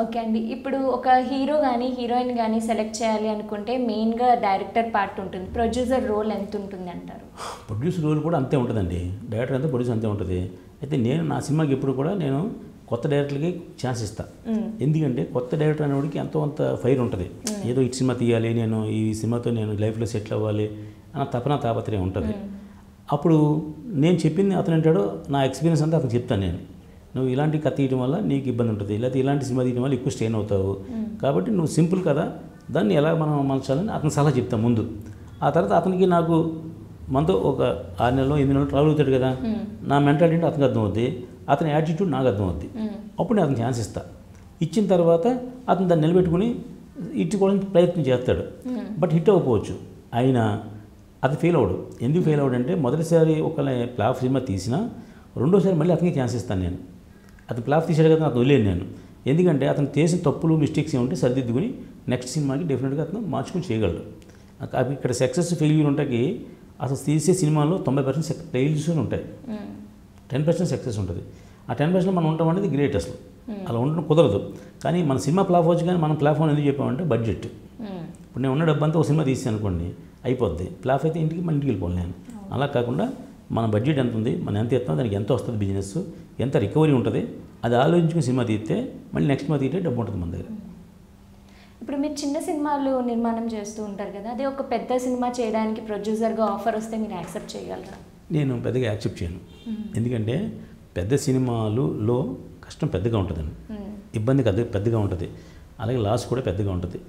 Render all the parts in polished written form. Okay అండి, ఇప్పుడు ఒక హీరో కానీ హీరోయిన్ కానీ సెలెక్ట్ చేయాలి అనుకుంటే మెయిన్గా డైరెక్టర్ పార్ట్ ఉంటుంది, ప్రొడ్యూసర్ రోల్ ఎంత ఉంటుంది అంటారు? ప్రొడ్యూసర్ రోల్ కూడా అంతే ఉంటుందండి, డైరెక్టర్ అంతా ప్రొడ్యూసర్ అంతే ఉంటుంది. అయితే నేను నా సినిమాకి ఎప్పుడు కూడా నేను కొత్త డైరెక్టర్లకి ఛాన్స్ ఇస్తాను. ఎందుకంటే కొత్త డైరెక్టర్ అనేవాడికి ఎంతో అంత ఫైర్ ఉంటుంది, ఏదో ఈ సినిమా తీయాలి, నేను ఈ సినిమాతో నేను లైఫ్లో సెటిల్ అవ్వాలి అన్న తపన తాపత్రయం ఉంటుంది. అప్పుడు నేను చెప్పింది అతను అంటాడు, నా ఎక్స్పీరియన్స్ అంతా అతను చెప్తాను నేను, నువ్వు ఇలాంటి కథ తీయడం వల్ల నీకు ఇబ్బంది ఉంటుంది, లేకపోతే ఇలాంటి సినిమా తీయడం వల్ల ఎక్కువ స్ట్రెయిన్ అవుతావు, కాబట్టి నువ్వు సింపుల్ కదా దాన్ని ఎలా మనం మలచాలని అతను సలహా చెప్తాను ముందు. ఆ తర్వాత అతనికి నాకు మనతో ఒక 6 నెలలో 8 నెలలో ట్రావెల్ అవుతాడు కదా, నా మెంటాలిటీ అంటే అతనికి అర్థమవుద్ది, అతని యాటిట్యూడ్ నాకు అర్థమవుద్ది, అప్పుడు నేను అతను ఛాన్స్ ఇస్తాను. ఇచ్చిన తర్వాత అతను దాన్ని నిలబెట్టుకుని ఇట్టుకోవడానికి ప్రయత్నం చేస్తాడు, బట్ హిట్ అవ్వకపోవచ్చు, అయినా అది ఫెయిల్ అవడు. ఎందుకు ఫెయిల్ అవడు అంటే మొదటిసారి ఒక ప్లాఫ్ సినిమా తీసినా రెండోసారి మళ్ళీ అతనికి ఛాన్స్ ఇస్తాను నేను. అతను ప్లాఫ్ తీసాడు కదా అతను వదిలేను నేను, ఎందుకంటే అతను చేసిన తప్పులు మిస్టేక్స్ ఏమంటే సరిదిద్దుకుని నెక్స్ట్ సినిమాకి డెఫినెట్గా అతను మార్చుకుని చేయగలడు. అవి ఇక్కడ సక్సెస్ ఫెయిల్యూర్ ఉంటాయి, అసలు తీసే సినిమాలో 90% ఫెయిల్యూర్స్ ఉంటాయి, 10% సక్సెస్ ఉంటుంది. ఆ 10% మనం ఉండటం అనేది గ్రేట్, అసలు అలా ఉండడం కుదరదు. కానీ మన సినిమా ప్లాఫ్ వచ్చి కానీ మనం ప్లాఫ్ అని ఎందుకు చెప్పామంటే బడ్జెట్. ఇప్పుడు నేను ఉన్న డబ్బంతా ఒక సినిమా తీసాను అనుకోండి అయిపోద్ది, ప్లాఫ్ అయితే ఇంటికి మన ఇంటికి వెళ్ళిపోను నేను. అలా కాకుండా మన బడ్జెట్ ఎంత ఉంది, మనం ఎంత ఇస్తాం, దానికి ఎంత వస్తుంది, బిజినెస్ ఎంత రికవరీ ఉంటుంది, అది ఆలోచించుకుని సినిమా తీస్తే మళ్ళీ నెక్స్ట్ సినిమా తీస్తే డబ్బు ఉంటుంది మన దగ్గర. ఇప్పుడు మీరు చిన్న సినిమాలు నిర్మాణం చేస్తూ ఉంటారు కదా, అదే ఒక పెద్ద సినిమా చేయడానికి ప్రొడ్యూసర్గా ఆఫర్ వస్తే మీరు యాక్సెప్ట్ చేయగలరా? నేను పెద్దగా యాక్సెప్ట్ చేయను, ఎందుకంటే పెద్ద సినిమాలులో కష్టం పెద్దగా ఉంటుందండి, ఇబ్బంది పెద్దగా ఉంటుంది, అలాగే లాస్ కూడా పెద్దగా ఉంటుంది.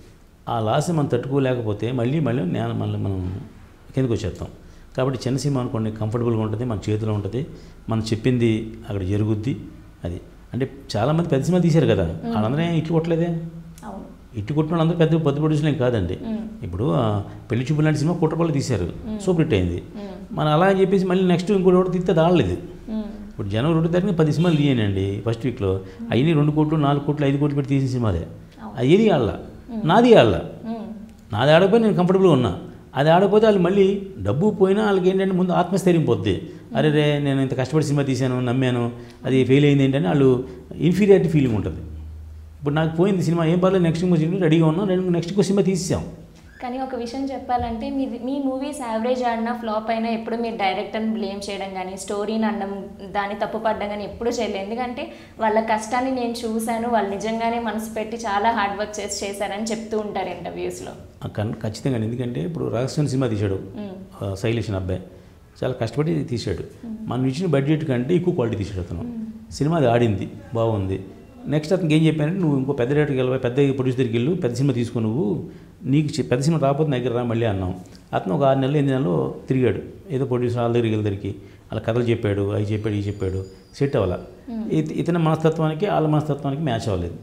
ఆ లాస్ని మనం తట్టుకోలేకపోతే మళ్ళీ మనం కిందకు వచ్చేస్తాం. కాబట్టి చిన్న సినిమా అనుకోండి కంఫర్టబుల్గా ఉంటుంది, మన చేతిలో ఉంటుంది, మనం చెప్పింది అక్కడ జరుగుద్ది. అది అంటే చాలామంది పెద్ద సినిమా తీశారు కదా వాళ్ళందరూ ఇటు కొట్టలేదే, ఇటు కొట్టిన వాళ్ళందరూ పెద్ద ప్రొడ్యూసర్లు కాదండి. ఇప్పుడు పెళ్లి చూపులు లాంటి సినిమా కుట్రపల్లి తీశారు, సూపర్ హిట్ అయింది. మనం అలా అని చెప్పేసి మళ్ళీ నెక్స్ట్ ఇంకోటి ఒకటి తీస్తే దాడలేదు. ఇప్పుడు జనవరి 1వ తారీఖున 10 సినిమాలు తీయనండి ఫస్ట్ వీక్లో, అవి 2 కోట్లు 4 కోట్లు 5 కోట్లు పెట్టి తీసిన సినిమాలే. ఏది ఆళ్ళ, నాది ఆడకపోయి నేను కంఫర్టబుల్గా ఉన్నా, అది ఆడకపోతే వాళ్ళు మళ్ళీ డబ్బు పోయినా వాళ్ళకి ఏంటంటే ముందు ఆత్మస్థైర్యం పోద్ది, అరే రే నేను ఇంత కష్టపడి సినిమా తీశాను నమ్మాను అది ఫెయిల్ అయింది ఏంటంటే వాళ్ళు ఇన్ఫీరియారిటీ ఫీలింగ్ ఉంటుంది. ఇప్పుడు నాకు పోయింది సినిమా ఏం పర్లేదు, నెక్స్ట్ ఇంకో సినిమా రెడీగా ఉన్నాం, నెక్స్ట్ ఇంకో సినిమా తీసాం. కానీ ఒక విషయం చెప్పాలంటే మీ మూవీస్ యావరేజ్ ఆడినా ఫ్లాప్ అయినా ఎప్పుడు మీరు డైరెక్టర్ని బ్లేమ్ చేయడం కానీ స్టోరీని అనడం దాన్ని తప్పుపడడం కానీ ఎప్పుడూ చేయలేదు, ఎందుకంటే వాళ్ళ కష్టాన్ని నేను చూశాను, వాళ్ళు నిజంగానే మనసు పెట్టి చాలా హార్డ్ వర్క్ చేసి చేశారని చెప్తూ ఉంటారు ఇంటర్వ్యూస్లో. ఖచ్చితంగా, ఎందుకంటే ఇప్పుడు రాజస్థాన్ సినిమా తీశాడు శైలేష్ అబ్బాయి, చాలా కష్టపడి తీశాడు, మనం ఇచ్చిన బడ్జెట్ కంటే ఎక్కువ క్వాలిటీ తీశాడు అతను. సినిమా అది ఆడింది బాగుంది, నెక్స్ట్ అతనికి ఏం చెప్పానంటే నువ్వు ఇంకో పెద్ద డైరెక్టర్కి వెళ్ళి పెద్ద ప్రొడ్యూసర్ దగ్గరికి వెళ్ళు, పెద్ద సినిమా తీసుకో, నువ్వు నీకు పెద్ద సినిమా రాకపోతే నా దగ్గర రా మళ్ళీ అన్నాం. అతను ఒక 6 నెలలు 8 నెలలు తిరిగాడు, ఏదో ప్రొడ్యూసర్ వాళ్ళ దగ్గరికి వెళ్ళిద్దరికి వాళ్ళ కథలు చెప్పాడు, అవి చెప్పాడు, ఇవి చెప్పాడు, సెట్ అవ్వాల. ఇతని మనస్తత్వానికి వాళ్ళ మనస్తత్వానికి మ్యాచ్ అవ్వలేదు.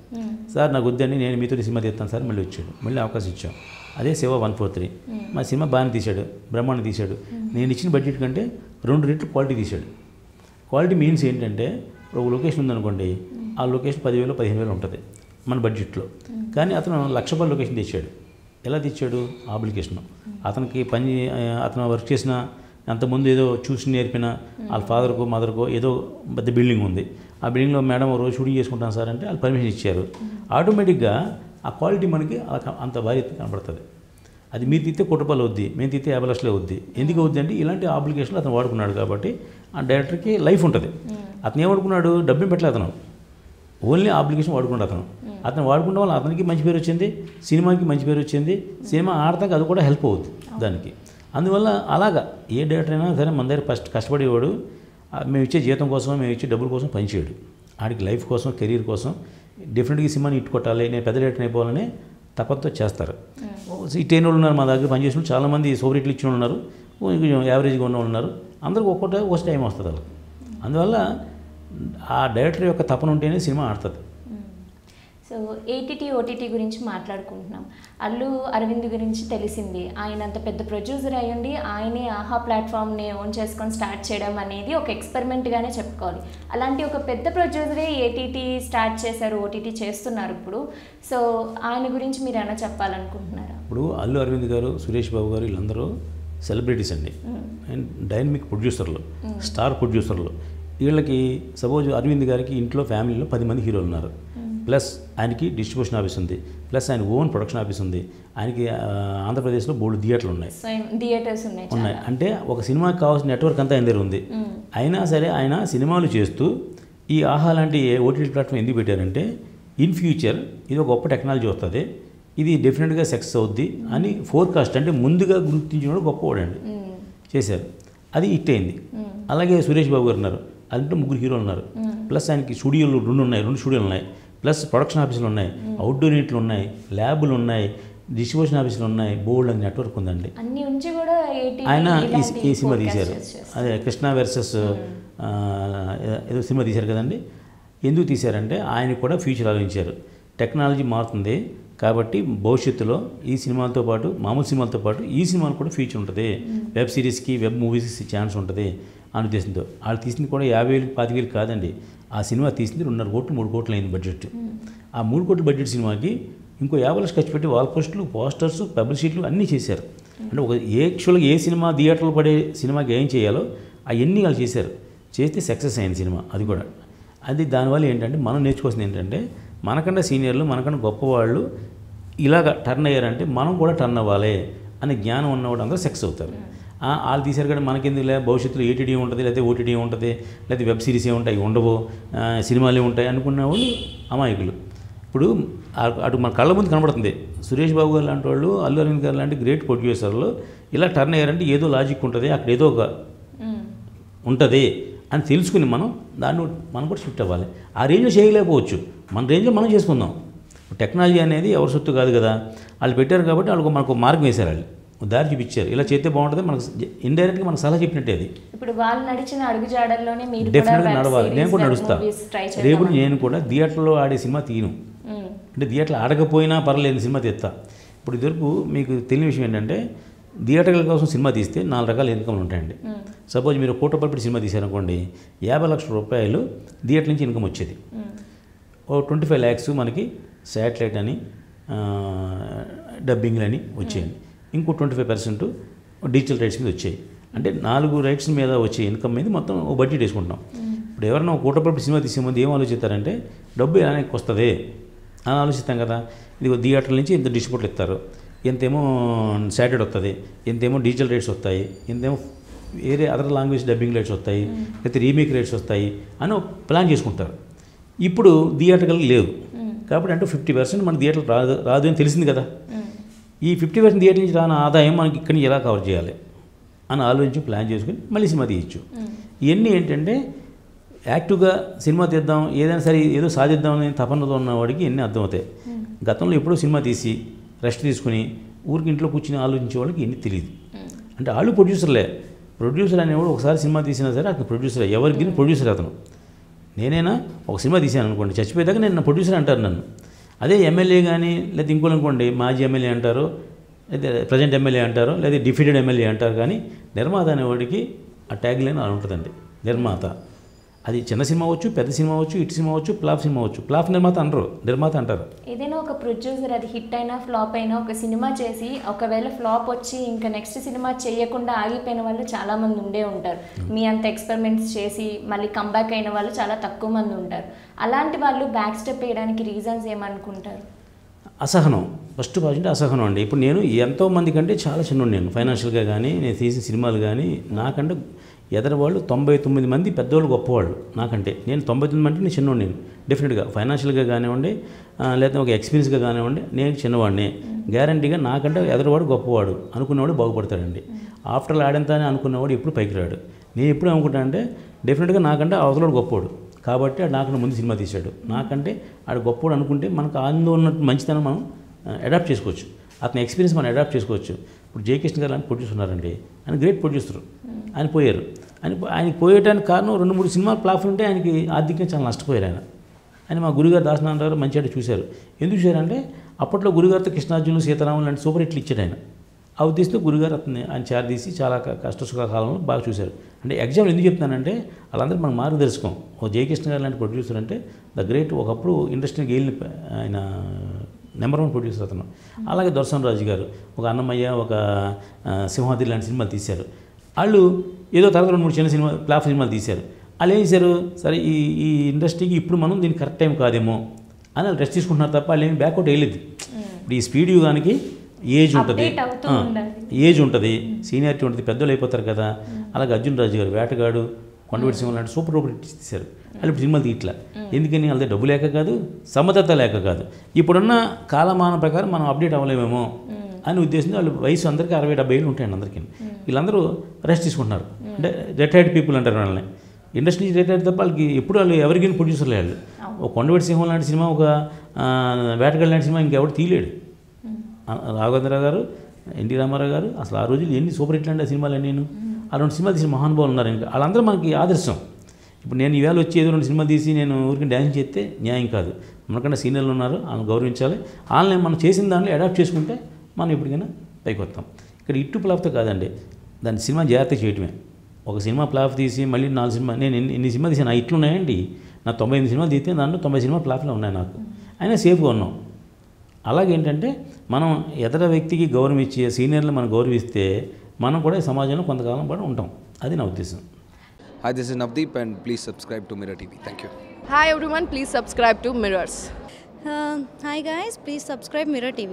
సార్ నాకు వద్దని నేను మీతో సినిమా తీస్తాను సార్, మళ్ళీ వచ్చాడు, మళ్ళీ అవకాశం ఇచ్చాం. అదే శివ 143 మా సినిమా బాగానే తీశాడు, బ్రహ్మాండం తీశాడు, నేను ఇచ్చిన బడ్జెట్ కంటే 2 రెట్లు క్వాలిటీ తీశాడు. క్వాలిటీ మీన్స్ ఏంటంటే ఒక లొకేషన్ ఉందనుకోండి, ఆ లొకేషన్ 10,000-15,000 ఉంటుంది మన బడ్జెట్లో, కానీ అతను ₹1,00,000 లొకేషన్ తెచ్చాడు. ఎలా తెచ్చాడు? అప్లికేషన్ అతనికి పని, అతను వర్క్ చేసిన అంతకుముందు ఏదో చూసి నేర్పిన వాళ్ళ ఫాదర్కో మదర్కో ఏదో పెద్ద బిల్డింగ్ ఉంది, ఆ బిల్డింగ్లో మేడం రోజు షూటింగ్ చేసుకుంటాను సార్ అంటే వాళ్ళు పర్మిషన్ ఇచ్చారు. ఆటోమేటిక్గా ఆ క్వాలిటీ మనకి అంత భారీ కనబడుతుంది. అది మీరు తీస్తే ₹1 కోటి అవుద్ది, మేము తీస్తే ₹50 లక్షలు అవుద్ది. ఎందుకు అవుద్ది అంటే ఇలాంటి అప్లికేషన్లు అతను వాడుకున్నాడు కాబట్టి ఆ డైరెక్టర్కి లైఫ్ ఉంటుంది. అతను ఏమనుకున్నాడు, డబ్బుని పెట్టలేదు అతను, ఓన్లీ అప్లికేషన్ వాడుకున్నాడు అతను. అతను వాడుకున్న వల్ల అతనికి మంచి పేరు వచ్చింది, సినిమాకి మంచి పేరు వచ్చింది, సినిమా ఆడతానికి అది కూడా హెల్ప్ అవుతుంది దానికి. అందువల్ల అలాగా ఏ డైరెక్టర్ అయినా సరే మన దగ్గర ఫస్ట్ కష్టపడేవాడు, మేము ఇచ్చే జీతం కోసం మేము ఇచ్చే డబ్బుల కోసం పనిచేయడు, ఆడికి లైఫ్ కోసం కెరీర్ కోసం డెఫినెట్గా సినిమాని ఇట్టు కొట్టాలి, నేను పెద్ద డైరెక్టర్ అయిపోవాలని తపంతో చేస్తారు. ఇటు అయిన వాళ్ళు ఉన్నారు, మా దగ్గర పనిచేసిన చాలామంది సోబరిట్లు ఇచ్చిన ఉన్నారు, యావరేజ్గా ఉన్న వాళ్ళు ఉన్నారు, అందరికి ఒక్కొక్క టైం వస్తుంది వాళ్ళకి. అందువల్ల ఆ డైరెక్టర్ యొక్క తపన ఉంటేనే సినిమా ఆడుతుంది. సో ATT OTT గురించి మాట్లాడుకుంటున్నాం. అల్లు అరవింద్ గురించి తెలిసింది, ఆయన అంత పెద్ద ప్రొడ్యూసర్ అయ్యండి ఆయనే ఆహా ప్లాట్ఫామ్ని ఓన్ చేసుకొని స్టార్ట్ చేయడం అనేది ఒక ఎక్స్పెరిమెంట్గానే చెప్పుకోవాలి. అలాంటి ఒక పెద్ద ప్రొడ్యూసరే ATT స్టార్ట్ చేశారు, OTT చేస్తున్నారు ఇప్పుడు. సో ఆయన గురించి మీరు ఏమైనా చెప్పాలనుకుంటున్నారా? ఇప్పుడు అల్లు అరవింద్ గారు, సురేష్ బాబు గారు వీళ్ళందరూ సెలబ్రిటీస్ అండి అండ్ డైనమిక్ ప్రొడ్యూసర్లు, స్టార్ ప్రొడ్యూసర్లు. వీళ్ళకి సపోజ్ అరవింద్ గారికి ఇంట్లో ఫ్యామిలీలో 10 మంది హీరోలు ఉన్నారు, ప్లస్ ఆయనకి డిస్ట్రిబ్యూషన్ ఆఫీస్ ఉంది, ప్లస్ ఆయన ఓన్ ప్రొడక్షన్ ఆఫీస్ ఉంది, ఆయనకి ఆంధ్రప్రదేశ్లో 3 థియేటర్లు ఉన్నాయి. అంటే ఒక సినిమాకి కావాల్సిన నెట్వర్క్ అంతా ఆయన దగ్గర ఉంది. అయినా సరే ఆయన సినిమాలు చేస్తూ ఈ ఆహా లాంటి ఓటీటీ ప్లాట్ఫామ్ ఎందుకు పెట్టారంటే ఇన్ ఫ్యూచర్ ఇది ఒక గొప్ప టెక్నాలజీ వస్తుంది, ఇది డెఫినెట్గా సక్సెస్ అవుద్ది అని ఫోర్కాస్ట్ అంటే ముందుగా గుర్తించిన గొప్పవాడండి చేశారు. అది హిట్ అయింది. అలాగే సురేష్ బాబు గారు ఉన్నారు, అదంటే 3 హీరోలు ఉన్నారు, ప్లస్ ఆయనకి స్టూడియోలు 2 స్టూడియోలు ఉన్నాయి, ప్లస్ ప్రొడక్షన్ ఆఫీసులు ఉన్నాయి, అవుట్డోర్ యూనిట్లు ఉన్నాయి, ల్యాబులు ఉన్నాయి, డిస్ట్రిబ్యూషన్ ఆఫీసులు ఉన్నాయి, బోర్డు అని నెట్వర్క్ ఉందండి. ఆయన ఈ సినిమా తీశారు, అదే కృష్ణ వర్సెస్ ఏదో సినిమా తీశారు కదండి. ఎందుకు తీశారంటే ఆయన కూడా ఫ్యూచర్ ఆలోచించారు, టెక్నాలజీ మారుతుంది కాబట్టి భవిష్యత్తులో ఈ సినిమాలతో పాటు మామూలు సినిమాలతో పాటు ఈ సినిమాలు కూడా ఫ్యూచర్ ఉంటుంది, వెబ్ సిరీస్కి వెబ్ మూవీస్కి ఛాన్స్ ఉంటుంది అనే ఉద్దేశంతో వాళ్ళు తీసింది కూడా 50,000-25,000 కాదండి. ఆ సినిమా తీసింది 2.5 కోట్లు, 3 కోట్లు అయింది బడ్జెట్. ఆ 3 కోట్ల బడ్జెట్ సినిమాకి ఇంకో 50 లక్షలు ఖర్చు పెట్టి వాల్ పోస్టులు, పోస్టర్స్, పబ్లిసిటీలు అన్నీ చేశారు. అంటే ఒక యాక్చువల్గా ఏ సినిమా థియేటర్లో పడే సినిమాకి ఏం చేయాలో అవన్నీ వాళ్ళు చేశారు, చేస్తే సక్సెస్ అయింది సినిమా. అది కూడా అది దానివల్ల ఏంటంటే మనం నేర్చుకోవాల్సింది ఏంటంటే మనకన్నా సీనియర్లు, మనకన్నా గొప్పవాళ్ళు ఇలాగ టర్న్ అయ్యారంటే మనం కూడా టర్న్ అవ్వాలి అనే జ్ఞానం ఉన్నవాడు అందరూ సక్సెస్ అవుతారు. వాళ్ళు తీశారు కానీ మనకెందుకు లే, భవిష్యత్తులో ఏటీటీ ఉంటుంది, లేకపోతే ఓటీటీ ఉంటుంది, లేకపోతే వెబ్ సిరీస్ ఏముంటాయి, అవి ఉండవు, సినిమాలే ఉంటాయి అనుకున్నవాళ్ళు అమాయకులు. ఇప్పుడు అటు మన కళ్ళ ముందు కనబడుతుంది, సురేష్ బాబు గారు లాంటి వాళ్ళు, అల్లు అరవింద్ గారు లాంటి గ్రేట్ ప్రొడ్యూసర్లు ఇలా టర్న్ అయ్యారంటే ఏదో లాజిక్ ఉంటుంది, అక్కడ ఏదో ఒక ఉంటుంది అని తెలుసుకుని మనం దాన్ని మనం కూడా షిఫ్ట్ అవ్వాలి. ఆ రేంజ్లో చేయలేకపోవచ్చు, మన రేంజ్లో మనం చేసుకుందాం. టెక్నాలజీ అనేది ఎవరి సొత్తు కాదు కదా, వాళ్ళు పెట్టారు కాబట్టి వాళ్ళకు మనకు మార్గం వేశారు, వాళ్ళు దారి చూపించారు, ఇలా చేస్తే బాగుంటుంది మనకు. ఇండైరెక్ట్గా మనకు సలహా చెప్పినట్టే అది. ఇప్పుడు వాళ్ళు నడిచిన అడుగుజాడల్లోనే మీరు డెఫినెట్గా నడవాలి. నేను కూడా నడుస్తాను. రేపు నేను కూడా థియేటర్లో ఆడే సినిమా తీను, అంటే థియేటర్లో ఆడకపోయినా పర్లేదు సినిమా తీస్తా. ఇప్పుడు ఇదివరకు మీకు తెలియని విషయం ఏంటంటే థియేటర్ల కోసం సినిమా తీస్తే 4 రకాల ఇన్కమ్లు ఉంటాయండి. సపోజ్ మీరు 1 కోటి రూపాయలు సినిమా తీశారనుకోండి, 50 లక్షల రూపాయలు థియేటర్ నుంచి ఇన్కమ్ వచ్చేది. 25 lakhs మనకి శాటిలైట్ అని డబ్బింగ్లని వచ్చేయండి, ఇంకో 25% డిజిటల్ రైట్స్ మీద వచ్చాయి. అంటే 4 రైట్స్ మీద వచ్చే ఇన్కమ్ మీద మొత్తం ఓ బడ్జెట్ వేసుకుంటున్నాం. ఇప్పుడు ఎవరైనా 1 కోటి రూపాయలు సినిమా తీసే ముందు ఏం ఆలోచిస్తారంటే డబ్బు ఇలానే వస్తుంది అని ఆలోచిస్తాం కదా. ఇది థియేటర్ల నుంచి ఇంత డిస్ట్రిబ్యూటర్లు ఇస్తారు, ఇంతేమో శాటిలైట్ వస్తుంది, ఇంతేమో డిజిటల్ రైట్స్ వస్తాయి, ఇంతేమో వేరే అదర్ లాంగ్వేజ్ డబ్బింగ్ రైట్స్ వస్తాయి, లేకపోతే రీమేక్ రైట్స్ వస్తాయి అని ప్లాన్ చేసుకుంటారు. ఇప్పుడు థియేటర్లు లేవు కాబట్టి అంటే 50% మన థియేటర్ రాదు అని తెలిసింది కదా. ఈ 50% థియేటర్ నుంచి రాని ఆదాయం మనకి ఇక్కడి నుంచి ఎలా కవర్ చేయాలి అని ఆలోచించి ప్లాన్ చేసుకుని మళ్ళీ సినిమా తీయచ్చు. ఇవన్నీ ఏంటంటే యాక్టివ్గా సినిమా తీద్దాం, ఏదైనా సరే ఏదో సాధిద్దాం అనే తపనతో ఉన్నవాడికి ఇవన్నీ అర్థమవుతాయి. గతంలో ఎప్పుడో సినిమా తీసి రెస్ట్ తీసుకుని ఊరికి ఇంట్లో కూర్చుని ఆలోచించే వాళ్ళకి ఇవన్నీ తెలియదు. అంటే వాళ్ళు ప్రొడ్యూసర్లే. ప్రొడ్యూసర్ అనేవాడు ఒకసారి సినిమా తీసినా సరే అతను ప్రొడ్యూసర్, ఎవరికి ప్రొడ్యూసర్ అతను. నేనైనా ఒక సినిమా తీశాను అనుకోండి, చచ్చిపోయేదాకా నేను ప్రొడ్యూసర్ అంటారు నన్ను. అదే ఎమ్మెల్యే కానీ లేదా ఇంకోళ్ళు అనుకోండి, మాజీ ఎమ్మెల్యే అంటారు, లేదా ప్రజెంట్ ఎమ్మెల్యే అంటారు, లేదా డిఫీటెడ్ ఎమ్మెల్యే అంటారు. కానీ నిర్మాత అనేవాడికి ఆ ట్యాగ్ లైన్ అలా ఉంటుందండి. నిర్మాత అది చిన్న సినిమా అవచ్చు, పెద్ద సినిమా అవచ్చు, హిట్ సినిమా అవచ్చు, ఫ్లాప్ సినిమా అవచ్చు. ఫ్లాప్ నిర్మాత అనరు, నిర్మాత అంటారు. ఏదైనా ఒక ప్రొడ్యూసర్ అది హిట్ అయినా ఫ్లాప్ అయినా ఒక సినిమా చేసి ఒకవేళ ఫ్లాప్ వచ్చి ఇంకా నెక్స్ట్ సినిమా చేయకుండా ఆగిపోయిన వాళ్ళు చాలా మంది ఉండే ఉంటారు. మీ అంత ఎక్స్పెరిమెంట్స్ చేసి మళ్ళీ కంబ్యాక్ అయిన వాళ్ళు చాలా తక్కువ మంది ఉంటారు. అలాంటి వాళ్ళు బ్యాక్ స్టెప్ వేయడానికి రీజన్స్ ఏమనుకుంటారు? అసహనం, ఫస్ట్ పాయింట్ అసహనం అండి. ఇప్పుడు నేను ఎంతోమంది కంటే చాలా చిన్నోడు, నేను ఫైనాన్షియల్గా కానీ నేను తీసిన సినిమాలు కానీ నాకంటే ఎదరవాళ్ళు 99 మంది పెద్దవాళ్ళు, గొప్పవాళ్ళు నాకంటే. నేను 99 అంటే నేను చిన్నవాడిని. నేను డెఫినెట్గా ఫైనాన్షియల్గా కానివ్వండి, లేదా ఒక ఎక్స్పీరియన్స్గా కానివ్వండి, నేను చిన్నవాడిని. గ్యారంటీగా నాకంటే ఎదరవాడు గొప్పవాడు అనుకున్నవాడు బాగుపడతాడండి. ఆఫ్టర్ ఆడేంత అనుకున్నవాడు ఎప్పుడు పైకి రాడు. నేను ఎప్పుడు అనుకుంటాను అంటే డెఫినెట్గా నాకంటే అవతలవాడు గొప్పవాడు కాబట్టి ఆడు నాకంటే ముందు సినిమా తీశాడు, నాకంటే ఆడు గొప్పవాడు అనుకుంటే మనకు ఆందోళన మంచితనం మనం అడాప్ట్ చేసుకోవచ్చు, అతని ఎక్స్పీరియన్స్ మనం అడాప్ట్ చేసుకోవచ్చు. ఇప్పుడు జయకృష్ణ గారు అని ప్రొడ్యూసర్ ఉన్నారండి, ఆయన గ్రేట్ ప్రొడ్యూసర్, ఆయన పోయారు. ఆయనకి పోయేటానికి కారణం 2-3 సినిమాలు ఫ్లాప్ ఉంటే ఆయనకి ఆర్థికంగా చాలా నష్టపోయారు. ఆయన మా గురుగారు దాసనారాయణ గారు మంచి ఆట చూశారు. ఎందుకు చూశారంటే అప్పట్లో గురుగారితో కృష్ణార్జునులు, సీతారాములు లాంటి సూపర్ హిట్లు ఇచ్చాడు ఆయన. ఆ ఉద్దేశంతో గురుగారు అతన్ని ఆయన చేరదీసి చాలా కష్టసుఖ కాలంలో బాగా చూశారు. అంటే ఎగ్జాంపుల్ ఎందుకు చెప్తున్నానంటే వాళ్ళందరూ మనం మార్గదర్శకం. ఓ జయకృష్ణ గారు లాంటి ప్రొడ్యూసర్ అంటే ద గ్రేట్, ఒకప్పుడు ఇండస్ట్రీకి వెళ్ళిన ఆయన నెంబర్ 1 ప్రొడ్యూసర్ అతను. అలాగే దొరసనరాజు గారు ఒక అన్నమయ్య, ఒక సింహాద్రి లాంటి సినిమాలు తీశారు. వాళ్ళు ఏదో తర్వాత 2-3 చిన్న సినిమా ఫ్లాప్ సినిమాలు తీశారు. వాళ్ళు ఏం చేశారు, సరే ఈ ఇండస్ట్రీకి ఇప్పుడు మనం దీని కరెక్ట్ టైం కాదేమో అని రెస్ట్ తీసుకుంటున్నారు తప్ప వాళ్ళేమి బ్యాక్అవుట్ వేయలేదు. ఇప్పుడు ఈ స్పీడ్ యుగానికి ఏజ్ ఉంటుంది, ఏజ్ ఉంటుంది, సీనియారిటీ ఉంటుంది, పెద్దలు అయిపోతారు కదా. అలాగే అర్జున్ రాజు గారు వేటగాడు, కొండవీటి సింహం లాంటి సూపర్ డూపర్ హిట్ తీశారు. వాళ్ళు ఇప్పుడు సినిమాలు తీయట్లా, ఎందుకని వాళ్ళ డబ్బు లేక కాదు, సమర్థత లేక కాదు, ఇప్పుడున్న కాలమాన ప్రకారం మనం అప్డేట్ అవ్వలేమేమో అని ఉద్దేశంతో వాళ్ళు వయసు అందరికీ 60-70 ఏళ్ళు ఉంటాయండి అందరికీ. వీళ్ళందరూ రెస్ట్ తీసుకుంటున్నారు. అంటే రిటైర్డ్ పీపుల్ అంటారు వాళ్ళని, ఇండస్ట్రీ రిటైర్డ్ తప్ప వాళ్ళకి ఎప్పుడు వాళ్ళు ఎవరికైనా ప్రొడ్యూసర్లు. వాళ్ళు ఒక కొండవీటి సింహం లాంటి సినిమా, ఒక వేటగాడు లాంటి సినిమా ఇంకెవరు తీయలేడు. రాఘవేంద్రరావు గారు, ఎన్టీ రామారావు గారు అసలు ఆ రోజులు ఎన్ని సూపర్ హిట్లు అంటే సినిమాలు. నేను ఆ రెండు సినిమాలు తీసిన మహానుభావులు ఉన్నారు. ఇంకా వాళ్ళందరూ మనకి ఆదర్శం. ఇప్పుడు నేను ఈవేళ వచ్చి ఏదో రెండు సినిమాలు తీసి నేను ఊరికి డ్యాన్స్ చేస్తే న్యాయం కాదు. మనకన్నా సీనియర్లు ఉన్నారు, వాళ్ళని గౌరవించాలి. వాళ్ళని మనం చేసిన దాంట్లో అడాప్ట్ చేసుకుంటే మనం ఎప్పటికైనా పైకి వస్తాం. ఇక్కడ ఇట్టు ప్లాఫ్తో కాదండి, దాన్ని సినిమా జాగ్రత్త చేయటమే. ఒక సినిమా ప్లాఫ్ తీసి మళ్ళీ 4 సినిమా, నేను ఎన్ని సినిమా తీసాను, ఇట్లు ఉన్నాయండి నా 98 సినిమాలు తీస్తే దాంట్లో 90 సినిమా ప్లాఫ్లో ఉన్నాయి నాకు, అయినా సేఫ్గా ఉన్నాం. అలాగేంటంటే మనం ఎదర వ్యక్తికి గౌరవం ఇచ్చి సీనియర్లు మనం గౌరవిస్తే మనం కూడా సమాజంలో కొంతకాలం పాటు ఉంటాం. అది నా ఉద్దేశం. Hi, this is Navdeep and please subscribe to Mirror TV. Thank you. Hi everyone, please subscribe to Mirrors. Hi guys, please subscribe Mirror TV.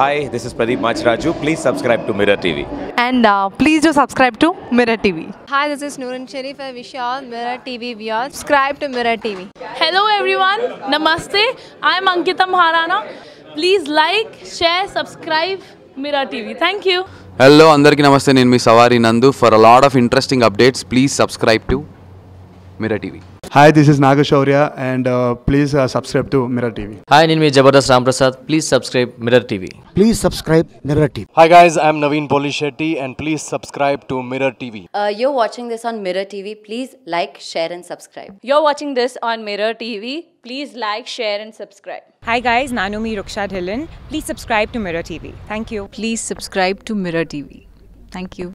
Hi, this is Pradeep Machiraju. Please subscribe to Mirror TV. And please do subscribe to Mirror TV. Hi, this is Nuran Cherif. I wish you all Mirror TV viewers subscribe to Mirror TV. Hello everyone. Namaste. I am Ankita Maharana. Please like, share, subscribe Mirror TV. Thank you. Hello, అందరికీ నమస్తే. నేను మీ Savari Nandu. For a lot of interesting updates please subscribe to mirror TV. Hi, this is Naga Shaurya and please subscribe to mirror TV. Hi, నేను మీ Jabardasth Ramprasad. Please subscribe mirror TV. Please subscribe Mirror TV. Hi guys, I'm Naveen Polishetty and please subscribe to Mirror TV. You're watching this on Mirror TV. Please like, share and subscribe. You're watching this on Mirror TV. Please like, share and subscribe. Hi guys, Nanumi Ruksha Dhillon. Please subscribe to Mirror TV. Thank you. Please subscribe to Mirror TV. Thank you.